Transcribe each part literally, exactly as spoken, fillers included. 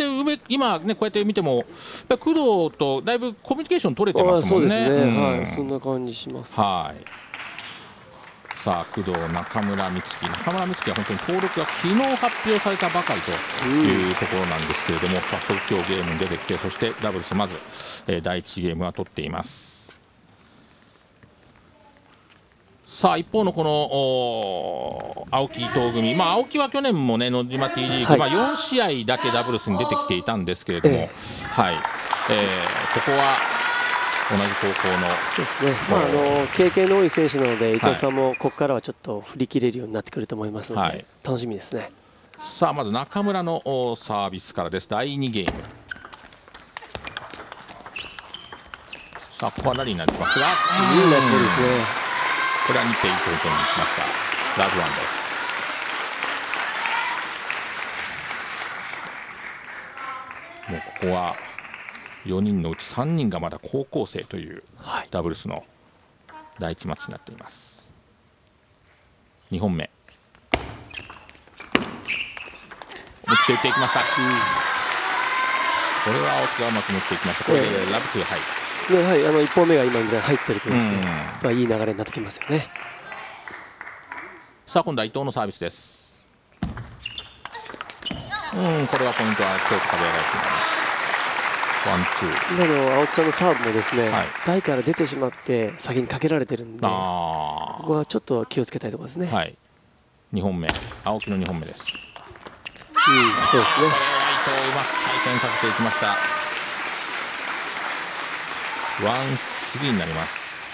って埋め今、ね、こうやって見ても工藤とだいぶコミュニケーション取れてますもんね。そんな感じします。はいさあ工藤、中村美月、中村美月は本当に登録が昨日発表されたばかりというところなんですけれども、うん、早速、今日ゲームに出てきて、そしてダブルス、まず、えー、だいいちゲームは取っています。さあ一方のこの青木伊藤組、まあ、青木は去年もねノジマ T リーグ、はい、まあよん試合だけダブルスに出てきていたんですけれども、えーはいえー、ここは。同じ高校のそうですね、まあ、あの経験の多い選手なので、伊藤さんもここからはちょっと振り切れるようになってくると思いますので、はい、楽しみですね。さあまず中村のサービスからです。だいにゲーム、さあここはラリーになりますが、いいですね、これはにてんいちポイントにいきました。ラブワンです。もうここはよにんのうちさんにんがまだ高校生というダブルスのだいいちマッチになっています。にほんめ持っていっていきました。これは青木がうまく持っていきました。これでラブツー、はいはい、あのいっぽんめが今ぐらい入ってるとですね、まあいい流れになってきますよね。さあ今度は伊藤のサービスです。うんこれはポイントは強く壁が入っています。ワンツー今の青木さんのサーブもですね、はい、台から出てしまって先にかけられてるんで、ここはちょっと気をつけたいところですね。はい、にほんめ、青木のにほんめです。うん、そうですね。これは伊藤うまく回転かけていきました。ワンスリーになります。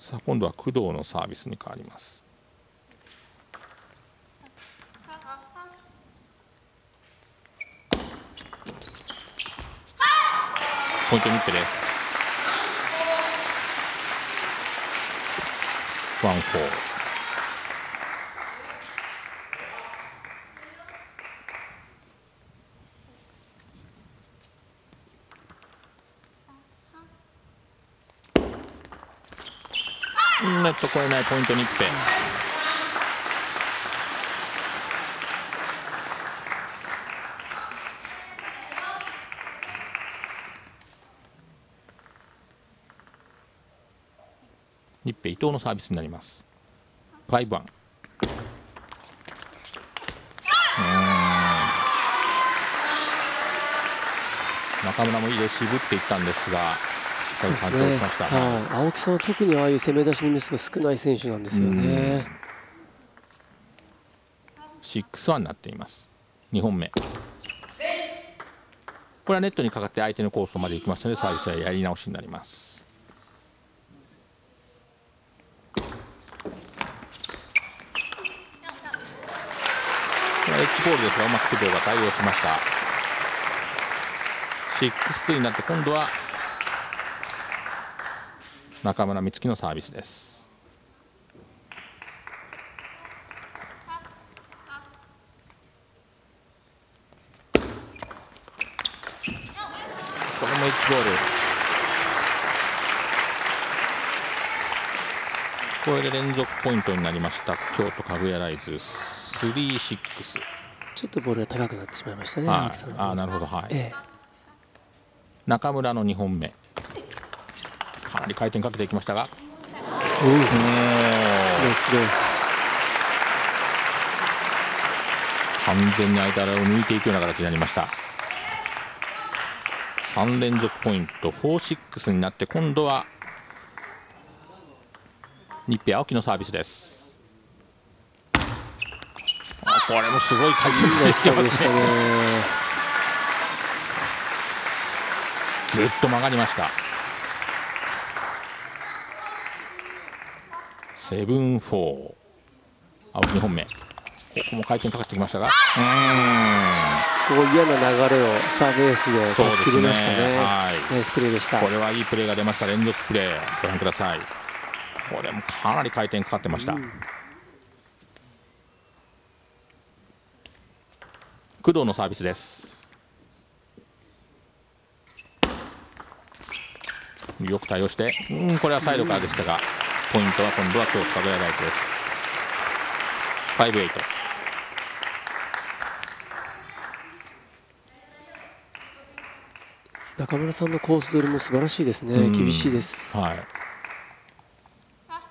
さあ今度は工藤のサービスに変わります。ポイントミッペです。ワンフォー。ネット越えないポイントミッペ。ニッペ伊藤のサービスになります。ごばん、中村もいいレシーブっていったんですが、しっかり反応しました。はい、青木さんは特にああいう攻め出しのミスが少ない選手なんですよね。ろくいちになっています。にほんめ、これはネットにかかって相手のコースまで行きましたので、サービスはやり直しになります。エッジボールですが、うまく工藤が対応しました。ろくたいになって、今度は中村美月のサービスです。これもエッジボール、これで連続ポイントになりました。京都かぐやライズスリーシックス。ちょっとボールが高くなってしまいましたね。はい、ああなるほど、はい、ええ、中村のにほんめ、かなり回転かけていきましたが、うんうん、完全に相手を抜いていくような形になりました。さん連続ポイント、よんろくになって、今度はニッペ青木のサービスです。これもすごい回転でしたね。ぐっと曲がりました。セブンフォー、青木にほんめ、ここも回転かかってきましたが、うん、こう嫌な流れをサーブエースで打ち切りましたね。ナイスプレーでした。これはいいプレーが出ました。連続プレーご覧ください。これもかなり回転かかってました、うん。工藤のサービスです。よく対応して、うん、これはサイドからでしたが、ポイントは今度は京都かぐや大地です。ごじゅうはち。中村さんのコース取りも素晴らしいですね。厳しいです。はい。あ、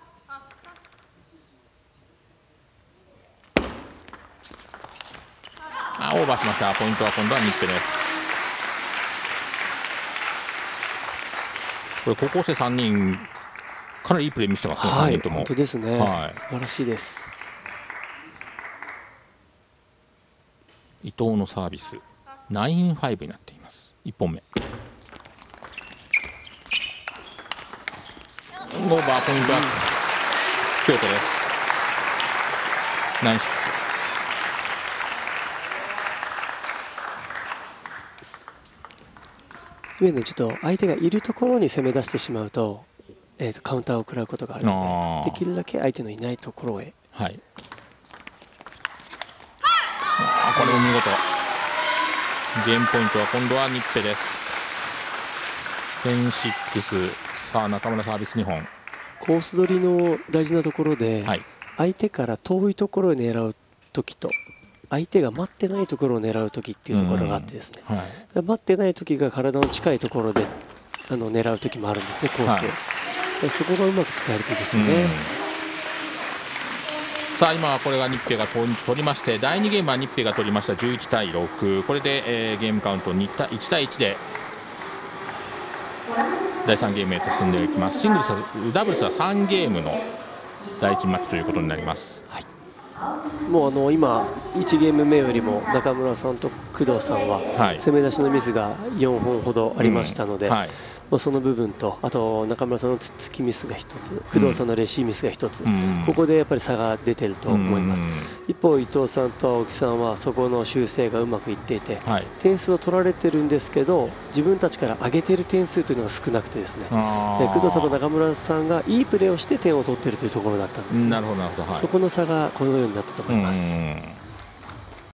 オーバーしました。ポイントは今度はニックです。これ高校生さんにんかなりいいプレー見せてますね。はい、さんにんとも本当ですね。はい、素晴らしいです。伊藤のサービスきゅうごになっています。いっぽんめ。オーバーポイントは京都です。ナインシックス。上野、ちょっと相手がいるところに攻め出してしまうと、えーとカウンターを食らうことがあるので、できるだけ相手のいないところへ。はい。あ、これも見事。ゲームポイントは今度はニッペです。じゅうろく。さあ中村サービスにほん。コース取りの大事なところで、はい、相手から遠いところを狙う時と。相手が待ってないところを狙うときっていうところがあってですね、はい、待ってないときが体の近いところであの狙うときもあるんですね、コースを、はい、そこがうまく使えるといいですよね。さあ今はこれがニッペがポイント取りまして、だいにゲームはニッペが取りました。じゅういちたいろく。これで、えー、ゲームカウントいちたいいちでだいさんゲームへと進んでいきます。シングルスはダブルスはさんゲームのだいいちマッチということになります。はい、もうあの今、いちゲーム目よりも中村さんと工藤さんは攻め出しのミスがよんほんほどありましたので、その部分と、あと中村さんの突きミスがひとつ、工藤さんのレシーミスがひとつ、ここでやっぱり差が出ていると思います。一方、伊藤さんと青木さんはそこの修正がうまくいっていて、点数を取られているんですけど、自分たちから上げている点数というのが少なくてですね、工藤さんと中村さんがいいプレーをして点を取っているというところだったんですね。そこの差がこのようになったと思います。